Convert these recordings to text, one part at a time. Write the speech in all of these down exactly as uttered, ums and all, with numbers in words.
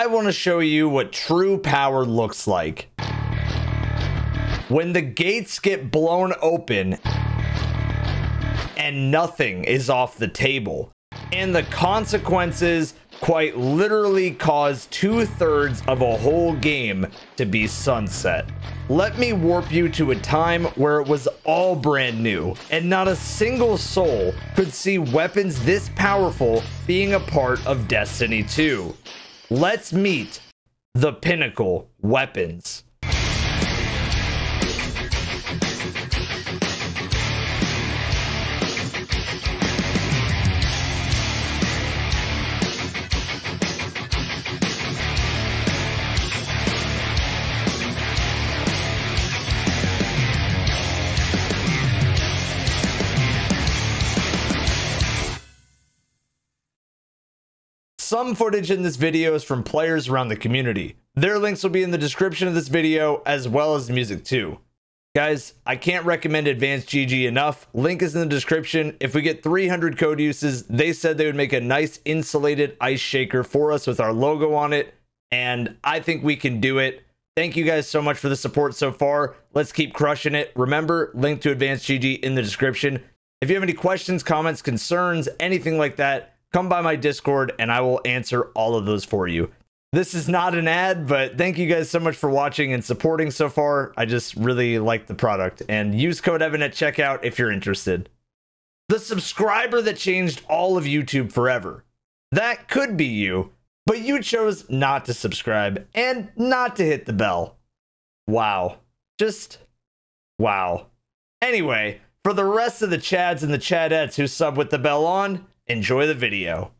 I want to show you what true power looks like. When the gates get blown open and nothing is off the table. And the consequences quite literally cause two-thirds of a whole game to be sunset. Let me warp you to a time where it was all brand new, and not a single soul could see weapons this powerful being a part of Destiny two. Let's meet the pinnacle weapons. Some footage in this video is from players around the community. Their links will be in the description of this video, as well as the music too. Guys, I can't recommend Advanced G G enough. Link is in the description. If we get three hundred code uses, they said they would make a nice insulated ice shaker for us with our logo on it, and I think we can do it. Thank you guys so much for the support so far. Let's keep crushing it. Remember, link to Advanced G G in the description. If you have any questions, comments, concerns, anything like that, come by my Discord and I will answer all of those for you. This is not an ad, but thank you guys so much for watching and supporting so far. I just really like the product, and use code Evan at checkout if you're interested. The subscriber that changed all of YouTube forever. That could be you, but you chose not to subscribe and not to hit the bell. Wow. Just wow. Anyway, for the rest of the Chads and the Chadettes who sub with the bell on, enjoy the video.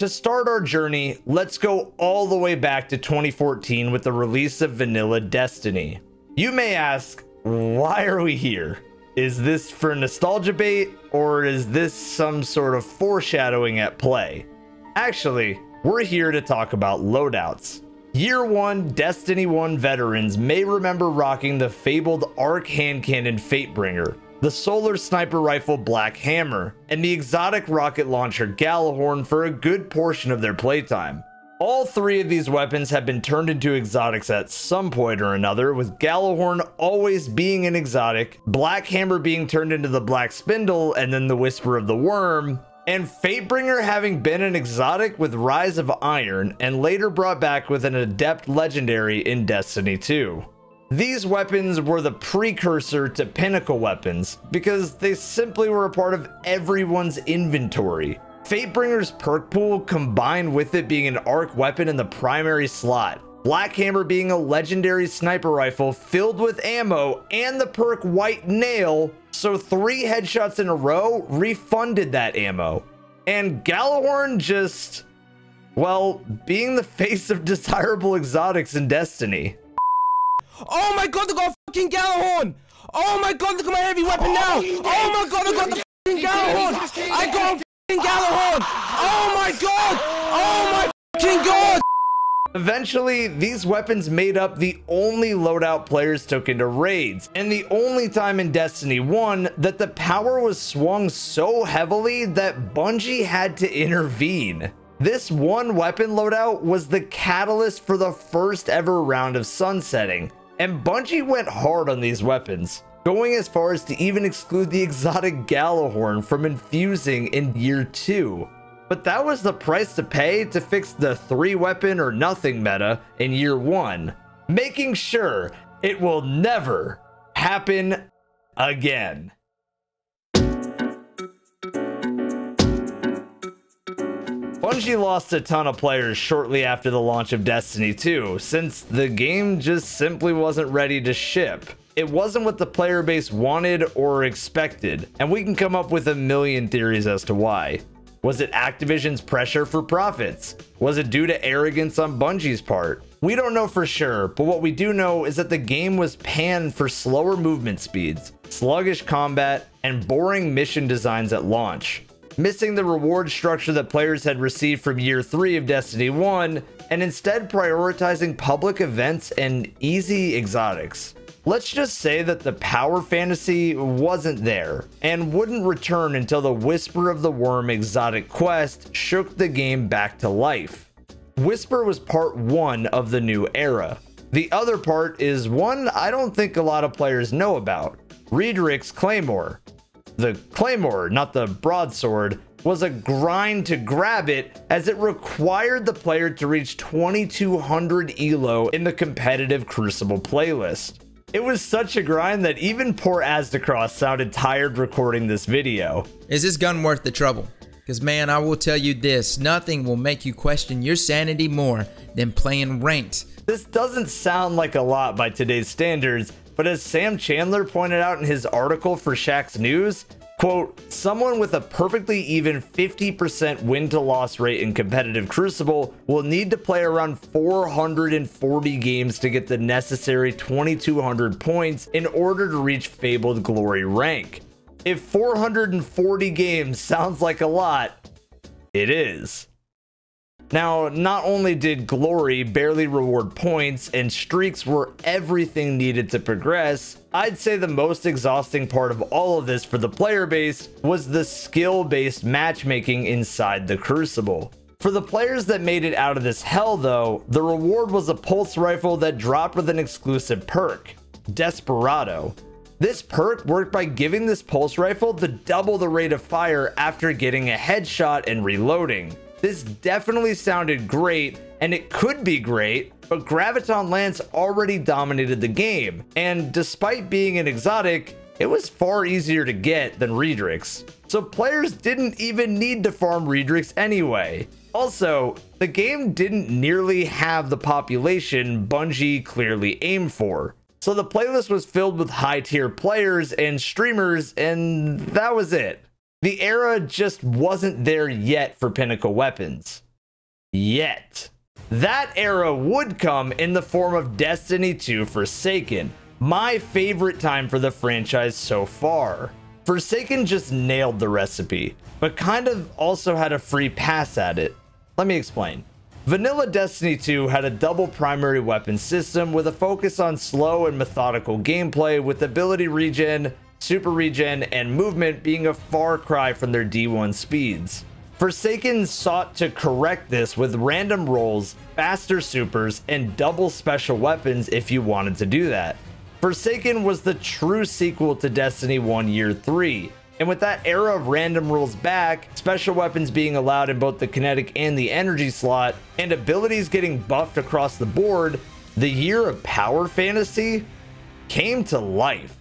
To start our journey, let's go all the way back to twenty fourteen with the release of Vanilla Destiny. You may ask, why are we here? Is this for nostalgia bait, or is this some sort of foreshadowing at play? Actually, we're here to talk about loadouts. Year one Destiny one veterans may remember rocking the fabled Arc hand cannon Fatebringer, the solar sniper rifle Black Hammer, and the exotic rocket launcher Gjallarhorn for a good portion of their playtime. All three of these weapons have been turned into exotics at some point or another, with Gjallarhorn always being an exotic, Black Hammer being turned into the Black Spindle and then the Whisper of the Worm, and Fatebringer having been an exotic with Rise of Iron and later brought back with an adept legendary in Destiny two. These weapons were the precursor to pinnacle weapons because they simply were a part of everyone's inventory. Fatebringer's perk pool combined with it being an arc weapon in the primary slot, Black Hammer being a legendary sniper rifle filled with ammo and the perk White Nail, so three headshots in a row refunded that ammo. And Gjallarhorn just, well, being the face of desirable exotics in Destiny. Oh my god, they got a fucking Gjallarhorn! Oh my god, look at my heavy weapon now! Oh my god, I got the fucking Gjallarhorn! I got a fucking Gjallarhorn! Oh my god! Oh my fucking god! Eventually, these weapons made up the only loadout players took into raids, and the only time in Destiny one that the power was swung so heavily that Bungie had to intervene. This one weapon loadout was the catalyst for the first ever round of sunsetting, and Bungie went hard on these weapons, going as far as to even exclude the exotic Gjallarhorn from infusing in year two. But that was the price to pay to fix the three weapon or nothing meta in year one, making sure it will never happen again. Bungie lost a ton of players shortly after the launch of Destiny two, since the game just simply wasn't ready to ship. It wasn't what the player base wanted or expected, and we can come up with a million theories as to why. Was it Activision's pressure for profits? Was it due to arrogance on Bungie's part? We don't know for sure, but what we do know is that the game was panned for slower movement speeds, sluggish combat, and boring mission designs at launch, missing the reward structure that players had received from year three of Destiny one, and instead prioritizing public events and easy exotics. Let's just say that the power fantasy wasn't there, and wouldn't return until the Whisper of the Worm exotic quest shook the game back to life. Whisper was part one of the new era. The other part is one I don't think a lot of players know about. Redric's Claymore. The Claymore, not the broadsword, was a grind to grab it, as it required the player to reach twenty-two hundred E L O in the competitive Crucible playlist. It was such a grind that even poor Azdacross sounded tired recording this video. Is this gun worth the trouble? Because man, I will tell you this, nothing will make you question your sanity more than playing ranked. This doesn't sound like a lot by today's standards, but as Sam Chandler pointed out in his article for Shaxx News, quote, someone with a perfectly even fifty percent win-to-loss rate in competitive Crucible will need to play around four hundred forty games to get the necessary twenty-two hundred points in order to reach Fabled Glory rank. If four hundred forty games sounds like a lot, it is. Now, not only did Glory barely reward points and streaks were everything needed to progress, I'd say the most exhausting part of all of this for the player base was the skill-based matchmaking inside the Crucible. For the players that made it out of this hell though, the reward was a pulse rifle that dropped with an exclusive perk, Desperado. This perk worked by giving this pulse rifle the double the rate of fire after getting a headshot and reloading. This definitely sounded great, and it could be great, but Graviton Lance already dominated the game, and despite being an exotic, it was far easier to get than Redric's. So players didn't even need to farm Redric's anyway. Also, the game didn't nearly have the population Bungie clearly aimed for. So the playlist was filled with high-tier players and streamers, and that was it. The era just wasn't there yet for pinnacle weapons. Yet. That era would come in the form of Destiny two Forsaken, my favorite time for the franchise so far. Forsaken just nailed the recipe, but kind of also had a free pass at it. Let me explain. Vanilla Destiny two had a double primary weapon system with a focus on slow and methodical gameplay, with ability regen, super regen, and movement being a far cry from their D one speeds. Forsaken sought to correct this with random rolls, faster supers, and double special weapons if you wanted to do that. Forsaken was the true sequel to Destiny one Year three. And with that era of random rolls back, special weapons being allowed in both the kinetic and the energy slot, and abilities getting buffed across the board, the year of power fantasy came to life.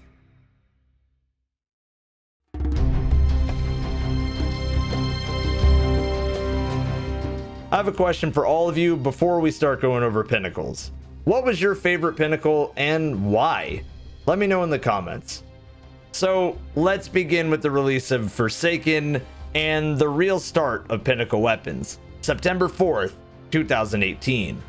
I have a question for all of you before we start going over pinnacles. What was your favorite pinnacle and why? Let me know in the comments. So let's begin with the release of Forsaken and the real start of pinnacle weapons, September fourth, two thousand eighteen.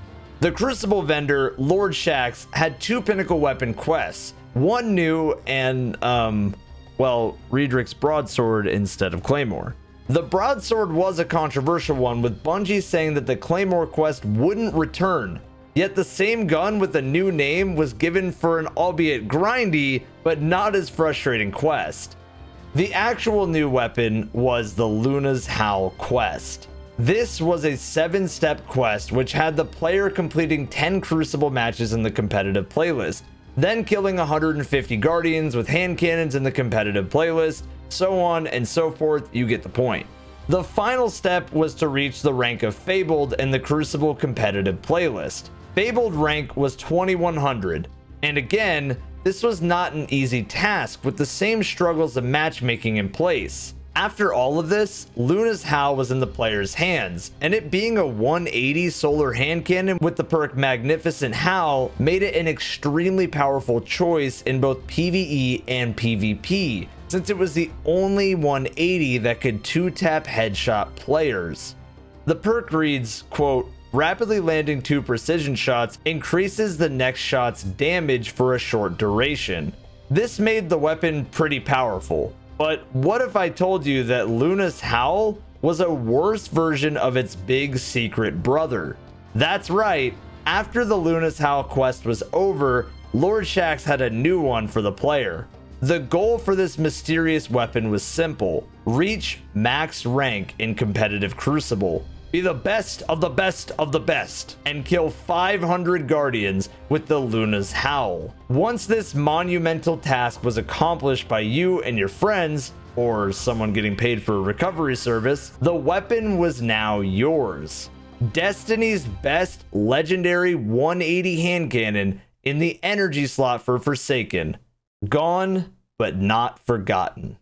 The Crucible vendor, Lord Shaxx, had two pinnacle weapon quests, one new and, um, well, Redric's broadsword instead of Claymore. The broadsword was a controversial one, with Bungie saying that the Claymore quest wouldn't return, yet the same gun with a new name was given for an albeit grindy, but not as frustrating quest. The actual new weapon was the Luna's Howl quest. This was a seven-step quest which had the player completing ten Crucible matches in the competitive playlist, then killing one hundred fifty Guardians with hand cannons in the competitive playlist, so on and so forth. You get the point. The final step was to reach the rank of Fabled in the Crucible competitive playlist. Fabled rank was twenty-one hundred, and again, this was not an easy task, with the same struggles of matchmaking in place. After all of this, Luna's Howl was in the player's hands, and it being a one eighty solar hand cannon with the perk Magnificent Howl made it an extremely powerful choice in both PvE and PvP, since it was the only one eighty that could two-tap headshot players. The perk reads, quote, rapidly landing two precision shots increases the next shot's damage for a short duration. This made the weapon pretty powerful. But what if I told you that Luna's Howl was a worse version of its big secret brother? That's right, after the Luna's Howl quest was over, Lord Shaxx had a new one for the player. The goal for this mysterious weapon was simple: reach max rank in competitive Crucible. Be the best of the best of the best and kill five hundred guardians with the Luna's Howl. Once this monumental task was accomplished by you and your friends, or someone getting paid for a recovery service, the weapon was now yours. Destiny's best legendary one eighty hand cannon in the energy slot for Forsaken. Gone, but not forgotten.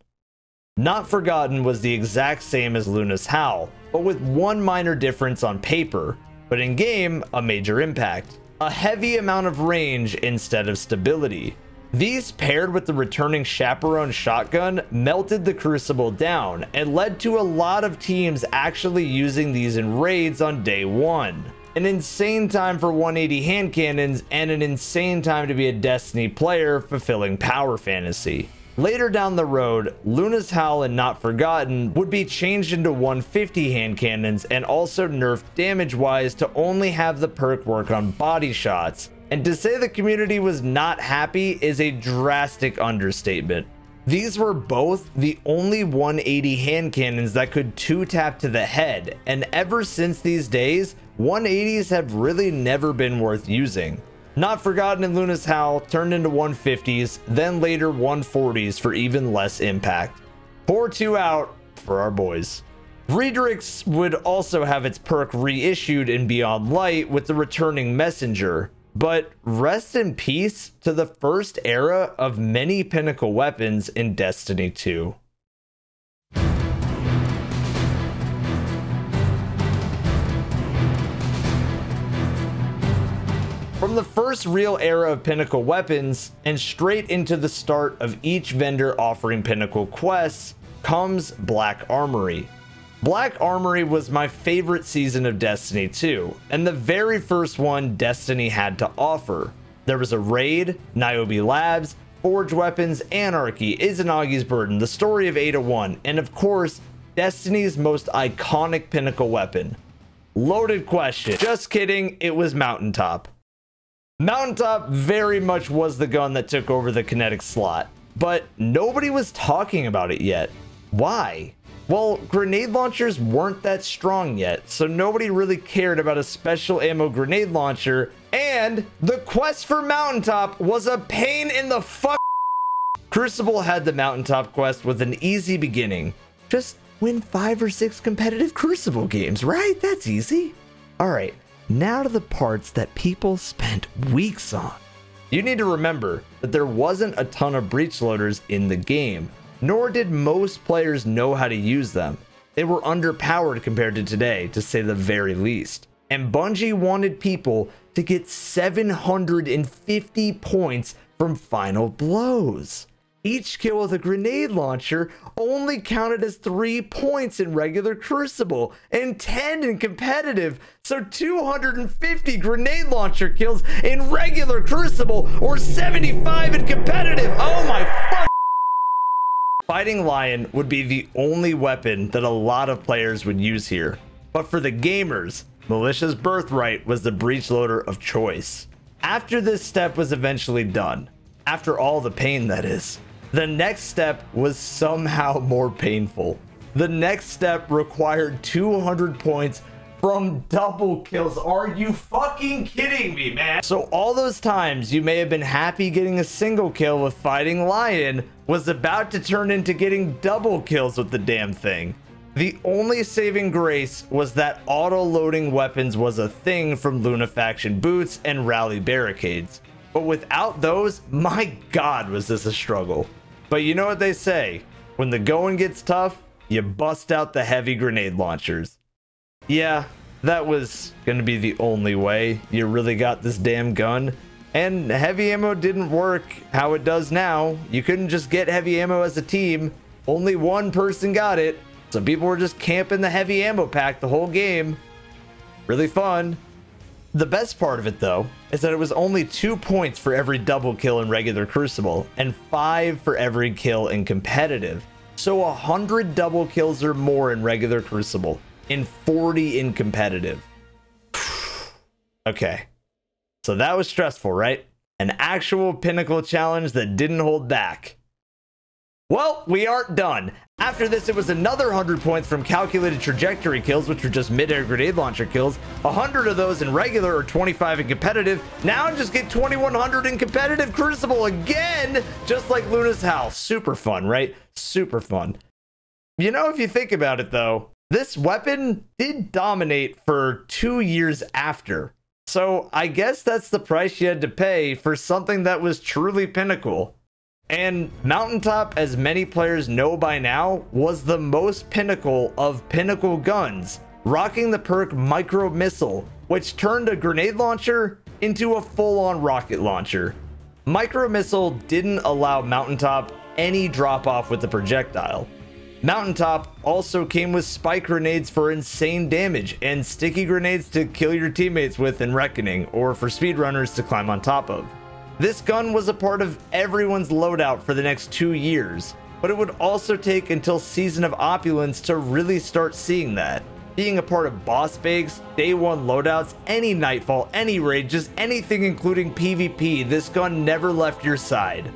Not Forgotten was the exact same as Luna's Howl, but with one minor difference on paper, but in game, a major impact. A heavy amount of range instead of stability. These paired with the returning Chaperone shotgun melted the Crucible down and led to a lot of teams actually using these in raids on day one. An insane time for one eighty hand cannons and an insane time to be a Destiny player fulfilling power fantasy. Later down the road, Luna's Howl and Not Forgotten would be changed into one fifty hand cannons and also nerfed damage-wise to only have the perk work on body shots. And to say the community was not happy is a drastic understatement. These were both the only one eighty hand cannons that could two-tap to the head, and ever since these days, one eighties have really never been worth using. Not Forgotten and Luna's Howl turned into one fifties, then later one forties for even less impact. Pour two out for our boys. Redrix would also have its perk reissued in Beyond Light with the returning Messenger, but rest in peace to the first era of many pinnacle weapons in Destiny two. From the first real era of pinnacle weapons and straight into the start of each vendor offering pinnacle quests comes Black Armory. Black Armory was my favorite season of Destiny two and the very first one Destiny had to offer. There was a raid, Niobe Labs, Forge Weapons, Anarchy, Izanagi's Burden, the story of Ada one, and of course Destiny's most iconic pinnacle weapon, Loaded Question. Just kidding, it was Mountaintop. Mountaintop very much was the gun that took over the kinetic slot, but nobody was talking about it yet. Why? Well, grenade launchers weren't that strong yet, so nobody really cared about a special ammo grenade launcher, and the quest for Mountaintop was a pain in the fuck. Crucible had the Mountaintop quest with an easy beginning. Just win five or six competitive Crucible games, right? That's easy. All right. Now to the parts that people spent weeks on. You need to remember that there wasn't a ton of breech loaders in the game, nor did most players know how to use them. They were underpowered compared to today, to say the very least. And Bungie wanted people to get seven hundred fifty points from final blows. Each kill with a grenade launcher only counted as three points in regular Crucible and ten in competitive, so two hundred fifty grenade launcher kills in regular Crucible or seventy-five in competitive. Oh my fuck! Fighting Lion would be the only weapon that a lot of players would use here, but for the gamers, Militia's Birthright was the breech loader of choice. After this step was eventually done, after all the pain that is, the next step was somehow more painful. The next step required two hundred points from double kills. Are you fucking kidding me, man? So all those times you may have been happy getting a single kill with Fighting Lion was about to turn into getting double kills with the damn thing. The only saving grace was that auto-loading weapons was a thing from Luna Faction Boots and Rally Barricades. But without those, my God, was this a struggle. But you know what they say, when the going gets tough, you bust out the heavy grenade launchers. Yeah, that was going to be the only way you really got this damn gun. And heavy ammo didn't work how it does now. You couldn't just get heavy ammo as a team. Only one person got it. So people were just camping the heavy ammo pack the whole game. Really fun. The best part of it, though, is that it was only two points for every double kill in regular Crucible and five for every kill in competitive. So one hundred double kills or more in regular Crucible and forty in competitive. Okay, so that was stressful, right? An actual pinnacle challenge that didn't hold back. Well, we aren't done. After this, it was another one hundred points from calculated trajectory kills, which were just mid-air grenade launcher kills. one hundred of those in regular, or twenty-five in competitive. Now just get twenty-one hundred in competitive Crucible again, just like Luna's Howl. Super fun, right? Super fun. You know, if you think about it, though, this weapon did dominate for two years after. So I guess that's the price you had to pay for something that was truly pinnacle. And Mountaintop, as many players know by now, was the most pinnacle of pinnacle guns, rocking the perk Micro Missile, which turned a grenade launcher into a full-on rocket launcher. Micro Missile didn't allow Mountaintop any drop-off with the projectile. Mountaintop also came with spike grenades for insane damage and sticky grenades to kill your teammates with in Reckoning, or for speedrunners to climb on top of. This gun was a part of everyone's loadout for the next two years, but it would also take until Season of Opulence to really start seeing that. Being a part of boss bakes, day one loadouts, any nightfall, any raid, just anything including PvP, this gun never left your side.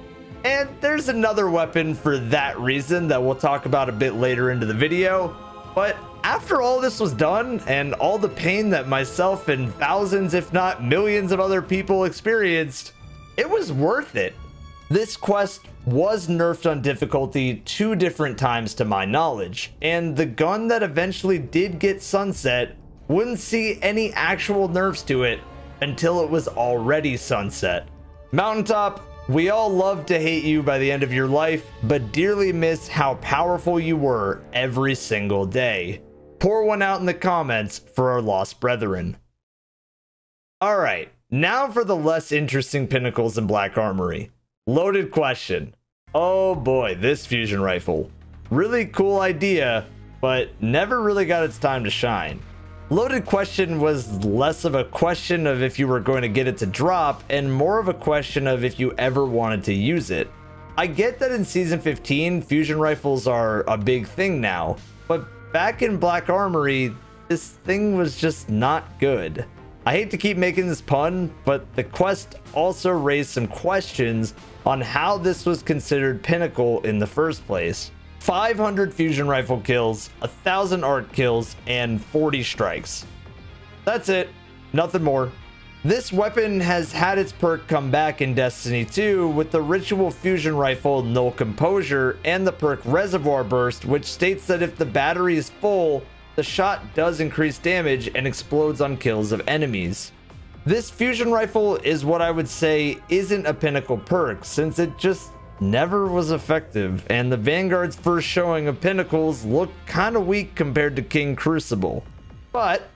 And there's another weapon for that reason that we'll talk about a bit later into the video. But after all this was done, and all the pain that myself and thousands, if not millions of other people experienced, it was worth it. This quest was nerfed on difficulty two different times to my knowledge, and the gun that eventually did get sunset wouldn't see any actual nerfs to it until it was already sunset. Mountaintop, we all love to hate you by the end of your life, but dearly miss how powerful you were every single day. Pour one out in the comments for our lost brethren. All right, now for the less interesting pinnacles in Black Armory. Loaded Question. Oh boy, this fusion rifle. Really cool idea, but never really got its time to shine. Loaded Question was less of a question of if you were going to get it to drop and more of a question of if you ever wanted to use it. I get that in Season fifteen, fusion rifles are a big thing now, but back in Black Armory, this thing was just not good. I hate to keep making this pun, but the quest also raised some questions on how this was considered pinnacle in the first place. five hundred fusion rifle kills, one thousand A R C kills, and forty strikes. That's it, nothing more. This weapon has had its perk come back in Destiny two with the Ritual Fusion Rifle Null Composure and the perk Reservoir Burst, which states that if the battery is full, the shot does increase damage and explodes on kills of enemies. This fusion rifle is what I would say isn't a pinnacle perk, since it just never was effective, and the Vanguard's first showing of pinnacles looked kind of weak compared to King Crucible. But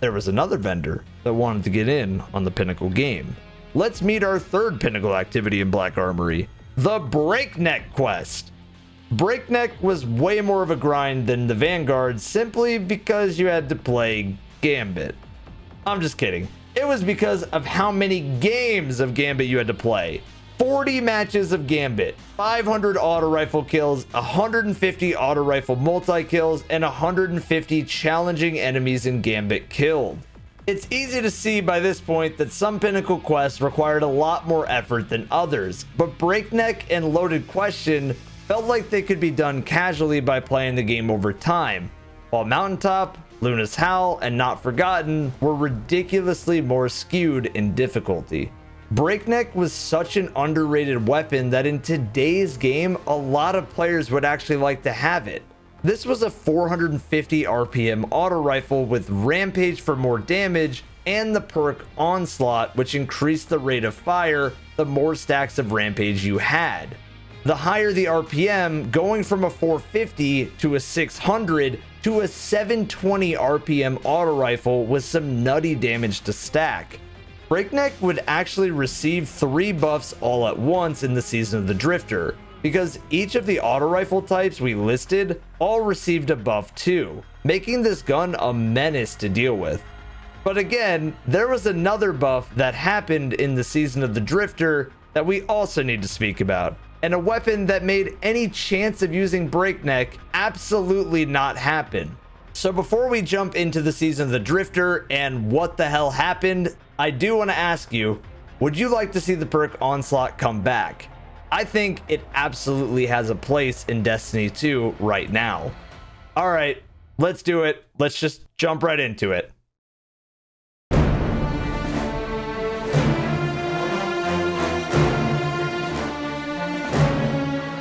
there was another vendor that wanted to get in on the pinnacle game. Let's meet our third pinnacle activity in Black Armory, the Breakneck quest. Breakneck was way more of a grind than the Vanguard simply because you had to play Gambit. I'm just kidding. It was because of how many games of Gambit you had to play. forty matches of Gambit, five hundred auto rifle kills, one hundred fifty auto rifle multi kills, and one hundred fifty challenging enemies in Gambit killed. It's easy to see by this point that some pinnacle quests required a lot more effort than others, but Breakneck and Loaded Question felt like they could be done casually by playing the game over time, while Mountaintop, Luna's Howl, and Not Forgotten were ridiculously more skewed in difficulty. Breakneck was such an underrated weapon that in today's game, a lot of players would actually like to have it. This was a four hundred fifty R P M auto rifle with Rampage for more damage and the perk Onslaught, which increased the rate of fire the more stacks of Rampage you had. The higher the R P M, going from a four fifty to a six hundred to a seven twenty R P M auto rifle with some nutty damage to stack. Breakneck would actually receive three buffs all at once in the Season of the Drifter, because each of the auto rifle types we listed all received a buff too, making this gun a menace to deal with. But again, there was another buff that happened in the Season of the Drifter that we also need to speak about, and a weapon that made any chance of using Breakneck absolutely not happen. So before we jump into the Season of the Drifter and what the hell happened, I do want to ask you, would you like to see the perk Onslaught come back? I think it absolutely has a place in Destiny two right now. All right, let's do it. Let's just jump right into it.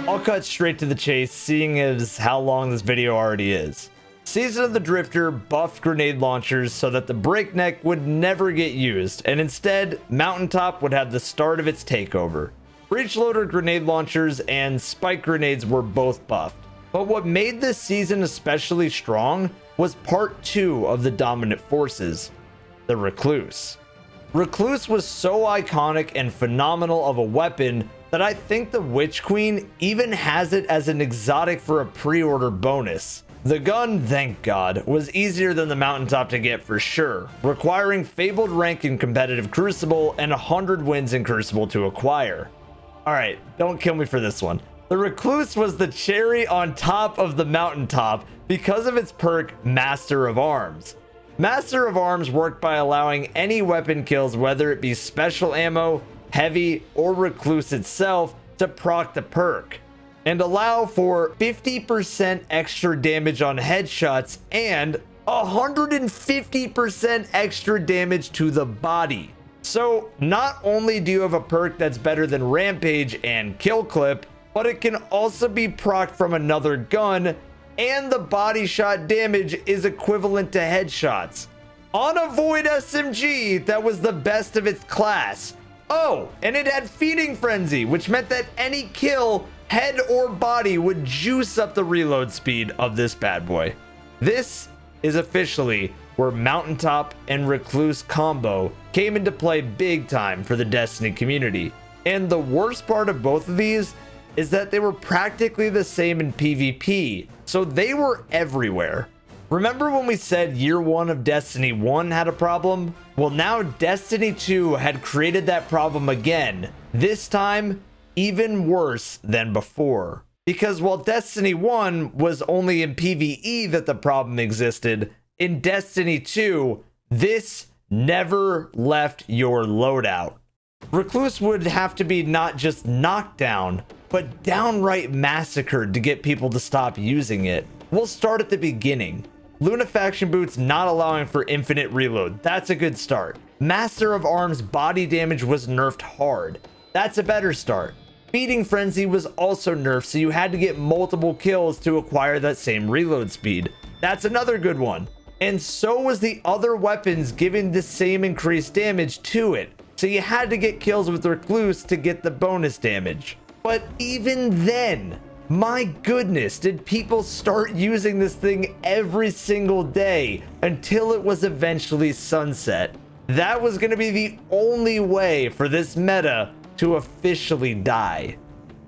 I'll cut straight to the chase, seeing as how long this video already is. Season of the Drifter buffed grenade launchers so that the Breakneck would never get used, and instead, Mountaintop would have the start of its takeover. Breechloader grenade launchers and spike grenades were both buffed, but what made this season especially strong was part two of the dominant forces, the Recluse. Recluse was so iconic and phenomenal of a weapon that I think the Witch Queen even has it as an exotic for a pre-order bonus. The gun, thank God, was easier than the Mountaintop to get for sure, requiring fabled rank in competitive Crucible and one hundred wins in Crucible to acquire. Alright, don't kill me for this one. The Recluse was the cherry on top of the Mountaintop because of its perk, Master of Arms. Master of Arms worked by allowing any weapon kills, whether it be special ammo, heavy, or Recluse itself, to proc the perk and allow for fifty percent extra damage on headshots and one hundred fifty percent extra damage to the body. So not only do you have a perk that's better than Rampage and Kill Clip, but it can also be procced from another gun, and the body shot damage is equivalent to headshots on a Void S M G that was the best of its class. Oh, and it had Feeding Frenzy, which meant that any kill, head or body, would juice up the reload speed of this bad boy. This is officially where Mountaintop and Recluse combo came into play big time for the Destiny community. And the worst part of both of these is that they were practically the same in PvP, so they were everywhere. Remember when we said year one of Destiny one had a problem? Well, now Destiny two had created that problem again, this time even worse than before. Because while Destiny one was only in PvE that the problem existed, in Destiny two, this never left your loadout. Recluse would have to be not just knocked down, but downright massacred to get people to stop using it. We'll start at the beginning. Luna Faction Boots not allowing for infinite reload, that's a good start. Master of Arms body damage was nerfed hard, that's a better start. Feeding Frenzy was also nerfed, so you had to get multiple kills to acquire that same reload speed. That's another good one. And so was the other weapons giving the same increased damage to it, so you had to get kills with Recluse to get the bonus damage. But even then, my goodness, did people start using this thing every single day until it was eventually sunset. That was going to be the only way for this meta to officially die.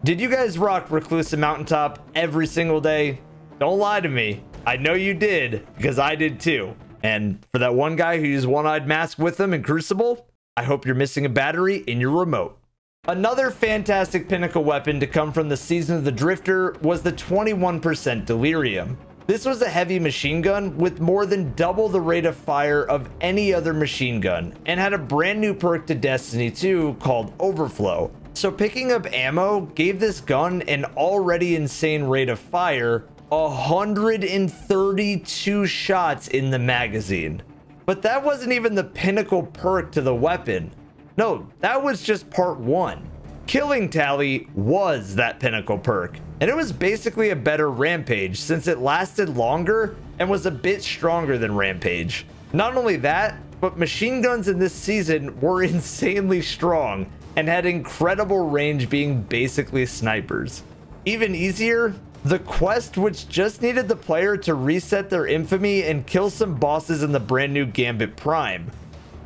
Did you guys rock Recluse and Mountaintop every single day? Don't lie to me. I know you did, because I did too. And for that one guy who used One-Eyed Mask with them in Crucible, I hope you're missing a battery in your remote. Another fantastic pinnacle weapon to come from the Season of the Drifter was the twenty-one percent Delirium. This was a heavy machine gun with more than double the rate of fire of any other machine gun, and had a brand new perk to Destiny two called Overflow. So picking up ammo gave this gun an already insane rate of fire, one hundred thirty-two shots in the magazine. But that wasn't even the pinnacle perk to the weapon. No, that was just part one. Killing Tally was that pinnacle perk, and it was basically a better Rampage since it lasted longer and was a bit stronger than Rampage. Not only that, but machine guns in this season were insanely strong and had incredible range, being basically snipers. Even easier, the quest, which just needed the player to reset their infamy and kill some bosses in the brand new Gambit Prime.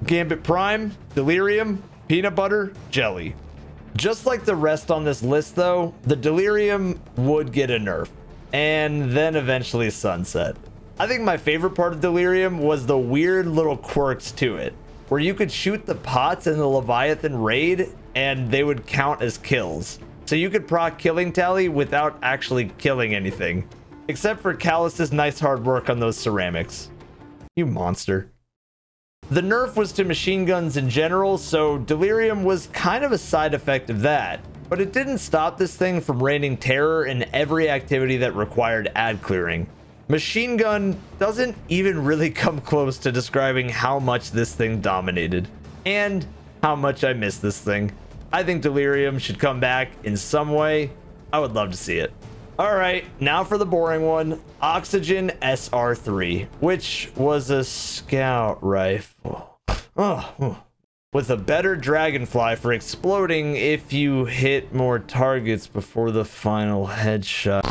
Gambit Prime, Delirium, Peanut Butter, Jelly. Just like the rest on this list though, the Delirium would get a nerf and then eventually sunset. I think my favorite part of Delirium was the weird little quirks to it, where you could shoot the pots in the Leviathan raid and they would count as kills. So you could proc Killing Tally without actually killing anything, except for Callus's nice hard work on those ceramics. You monster. The nerf was to machine guns in general, so Delirium was kind of a side effect of that. but it didn't stop this thing from raining terror in every activity that required ad clearing. Machine Gun doesn't even really come close to describing how much this thing dominated, and how much I miss this thing. I think Delirium should come back in some way. I would love to see it. All right, now for the boring one, Oxygen S R three, which was a scout rifle. Oh, with a better Dragonfly for exploding if you hit more targets before the final headshot.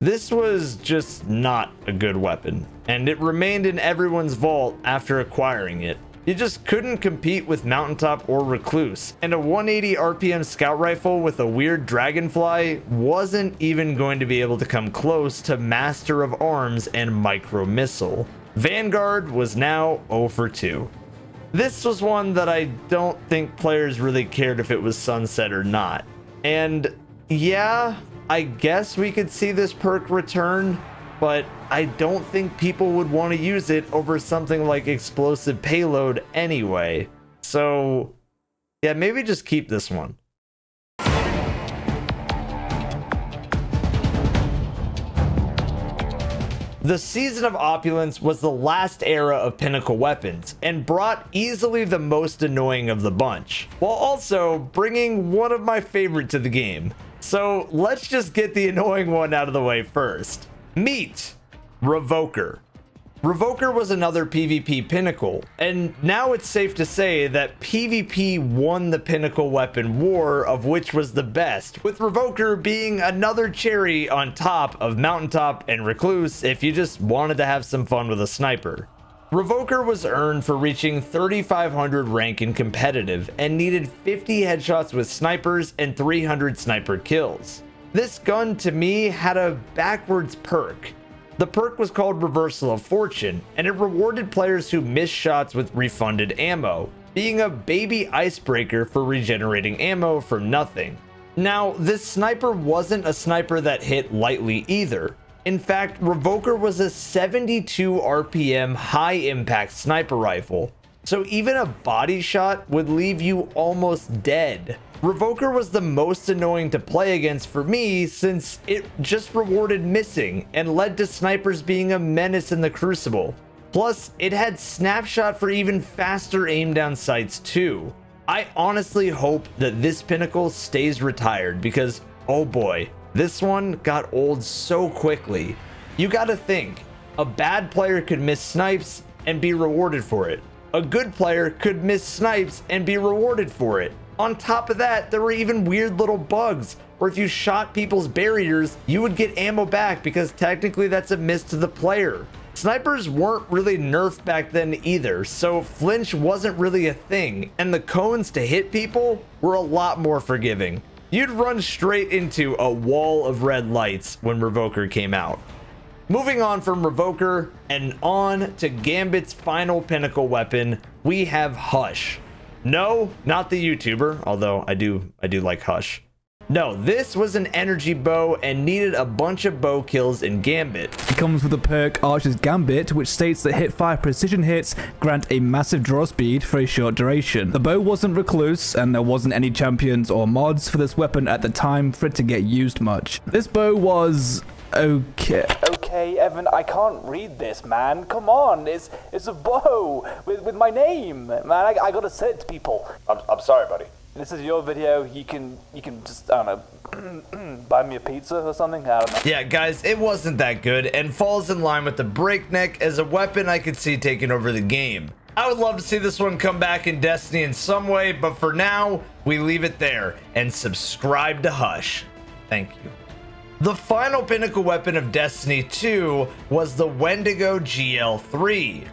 This was just not a good weapon, and it remained in everyone's vault after acquiring it. You just couldn't compete with Mountaintop or Recluse, and a one eighty R P M scout rifle with a weird Dragonfly wasn't even going to be able to come close to Master of Arms and Micro Missile. Vanguard was now zero for two. This was one that I don't think players really cared if it was sunset or not. And yeah, I guess we could see this perk return, but I don't think people would want to use it over something like Explosive Payload anyway. So yeah, maybe just keep this one. The Season of Opulence was the last era of pinnacle weapons and brought easily the most annoying of the bunch, while also bringing one of my favorite to the game. So let's just get the annoying one out of the way first. Meet Revoker. Revoker was another PvP pinnacle, and now it's safe to say that PvP won the pinnacle weapon war, of which was the best, with Revoker being another cherry on top of Mountaintop and Recluse if you just wanted to have some fun with a sniper. Revoker was earned for reaching thirty-five hundred rank in competitive and needed fifty headshots with snipers and three hundred sniper kills. This gun to me had a backwards perk. The perk was called Reversal of Fortune, and it rewarded players who missed shots with refunded ammo, being a baby icebreaker for regenerating ammo from nothing. Now, this sniper wasn't a sniper that hit lightly either. In fact, Revoker was a seventy-two R P M high impact sniper rifle, so even a body shot would leave you almost dead. Revoker was the most annoying to play against for me, since it just rewarded missing and led to snipers being a menace in the Crucible. Plus, it had snapshot for even faster aim down sights too. I honestly hope that this pinnacle stays retired, because oh boy, this one got old so quickly. You gotta think, a bad player could miss snipes and be rewarded for it. A good player could miss snipes and be rewarded for it. On top of that, there were even weird little bugs where if you shot people's barriers, you would get ammo back, because technically that's a miss to the player. Snipers weren't really nerfed back then either, so flinch wasn't really a thing, and the cones to hit people were a lot more forgiving. You'd run straight into a wall of red lights when Revoker came out. Moving on from Revoker and on to Gambit's final pinnacle weapon, we have Hush. No, not the YouTuber, although I do I do like Hush. No, this was an energy bow and needed a bunch of bow kills in Gambit. It comes with the perk Archer's Gambit, which states that hit five precision hits grant a massive draw speed for a short duration. The bow wasn't Recluse, and there wasn't any champions or mods for this weapon at the time for it to get used much. This bow was okay. Okay, Evan, I can't read this, man. Come on, it's it's a bow with, with my name, man. I, I gotta send it to people. I'm, I'm sorry, buddy. This is your video. You can you can just, I don't know, buy me a pizza or something. I don't know. Yeah, guys, it wasn't that good, and falls in line with the Breakneck as a weapon I could see taking over the game. I would love to see this one come back in Destiny in some way, but for now, we leave it there and subscribe to Hush. Thank you. The final pinnacle weapon of Destiny two was the Wendigo G L three.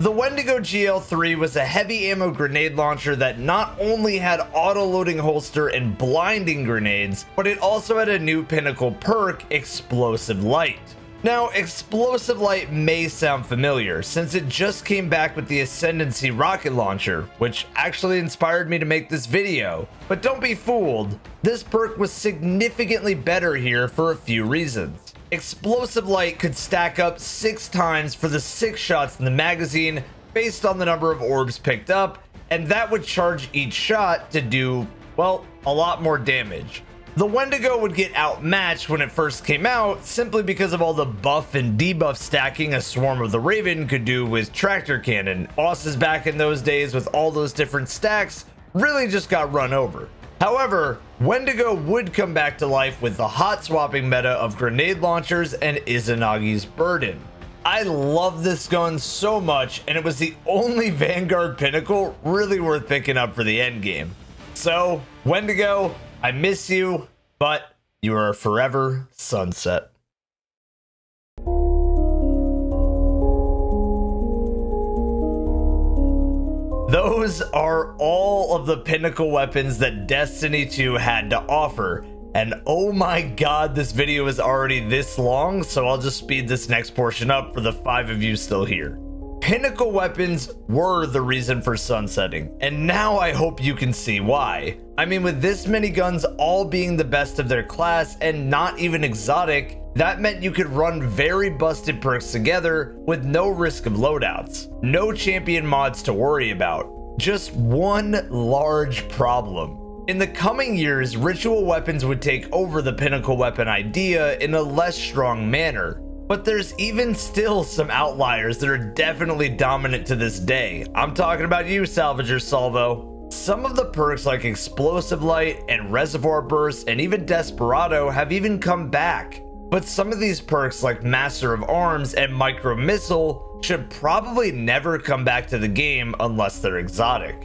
The Wendigo G L three was a heavy ammo grenade launcher that not only had auto-loading holster and blinding grenades, but it also had a new pinnacle perk, Explosive Light. Now, Explosive Light may sound familiar, since it just came back with the Ascendancy rocket launcher, which actually inspired me to make this video. But don't be fooled. This perk was significantly better here for a few reasons. Explosive Light could stack up six times for the six shots in the magazine based on the number of orbs picked up, and that would charge each shot to do well, a lot more damage. The Wendigo would get outmatched when it first came out simply because of all the buff and debuff stacking a Swarm of the Raven could do with Tractor Cannon. Bosses back in those days with all those different stacks really just got run over. However, Wendigo would come back to life with the hot swapping meta of grenade launchers and Izanagi's Burden. I love this gun so much, and it was the only Vanguard Pinnacle really worth picking up for the endgame. So, Wendigo, I miss you, but you are a forever sunset. Those are all of the pinnacle weapons that Destiny two had to offer. And oh my god, this video is already this long, so I'll just speed this next portion up for the five of you still here. Pinnacle weapons were the reason for sunsetting, and now I hope you can see why. I mean, with this many guns all being the best of their class and not even exotic, that meant you could run very busted perks together with no risk of loadouts, no champion mods to worry about. Just one large problem. In the coming years, ritual weapons would take over the pinnacle weapon idea in a less strong manner. But there's even still some outliers that are definitely dominant to this day. I'm talking about you, Salvager Salvo. Some of the perks like Explosive Light and Reservoir Burst and even Desperado have even come back. But some of these perks like Master of Arms and Micro Missile should probably never come back to the game unless they're exotic.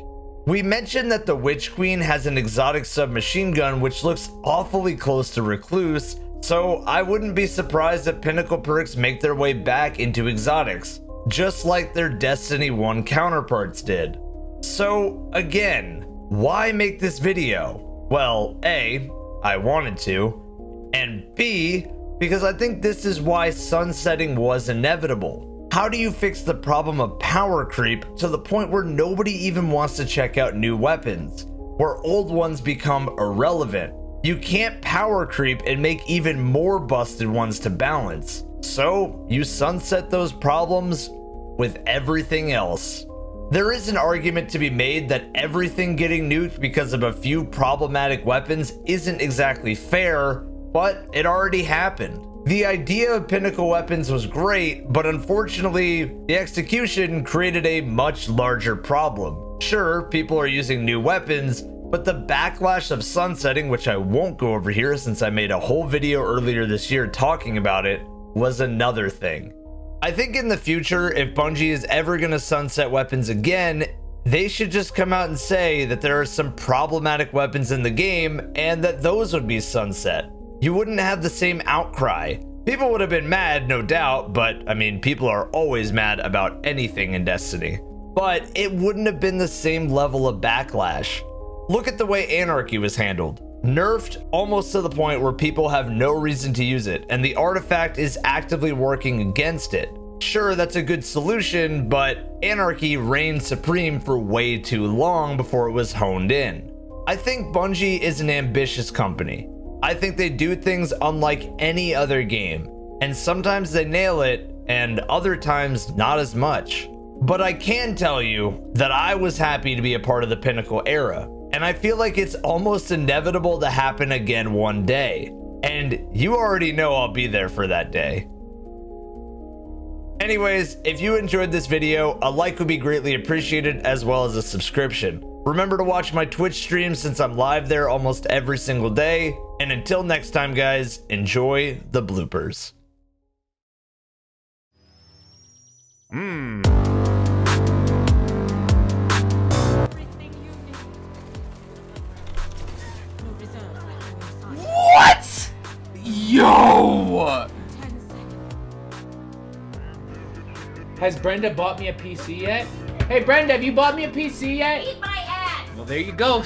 We mentioned that the Witch Queen has an exotic submachine gun which looks awfully close to Recluse, so I wouldn't be surprised if pinnacle perks make their way back into exotics, just like their Destiny one counterparts did. So again, why make this video? Well, A, I wanted to, and B, because I think this is why sunsetting was inevitable. How do you fix the problem of power creep to the point where nobody even wants to check out new weapons, where old ones become irrelevant? You can't power creep and make even more busted ones to balance. So you sunset those problems with everything else. There is an argument to be made that everything getting nuked because of a few problematic weapons isn't exactly fair, but it already happened. The idea of pinnacle weapons was great, but unfortunately, the execution created a much larger problem. Sure, people are using new weapons, but the backlash of sunsetting, which I won't go over here since I made a whole video earlier this year talking about it, was another thing. I think in the future, if Bungie is ever going to sunset weapons again, they should just come out and say that there are some problematic weapons in the game and that those would be sunset. You wouldn't have the same outcry. People would have been mad, no doubt, but I mean, people are always mad about anything in Destiny. But it wouldn't have been the same level of backlash. Look at the way Anarchy was handled. Nerfed almost to the point where people have no reason to use it, and the artifact is actively working against it. Sure, that's a good solution, but Anarchy reigned supreme for way too long before it was honed in. I think Bungie is an ambitious company. I think they do things unlike any other game, and sometimes they nail it, and other times not as much. But I can tell you that I was happy to be a part of the pinnacle era, and I feel like it's almost inevitable to happen again one day. And you already know I'll be there for that day. Anyways, if you enjoyed this video, a like would be greatly appreciated, as well as a subscription. Remember to watch my Twitch stream since I'm live there almost every single day. And until next time, guys, enjoy the bloopers. Mmm. What? Yo! Has Brenda bought me a P C yet? Hey, Brenda, have you bought me a P C yet? Eat my ass! Well, there you go.